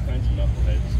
all kinds of knuckleheads.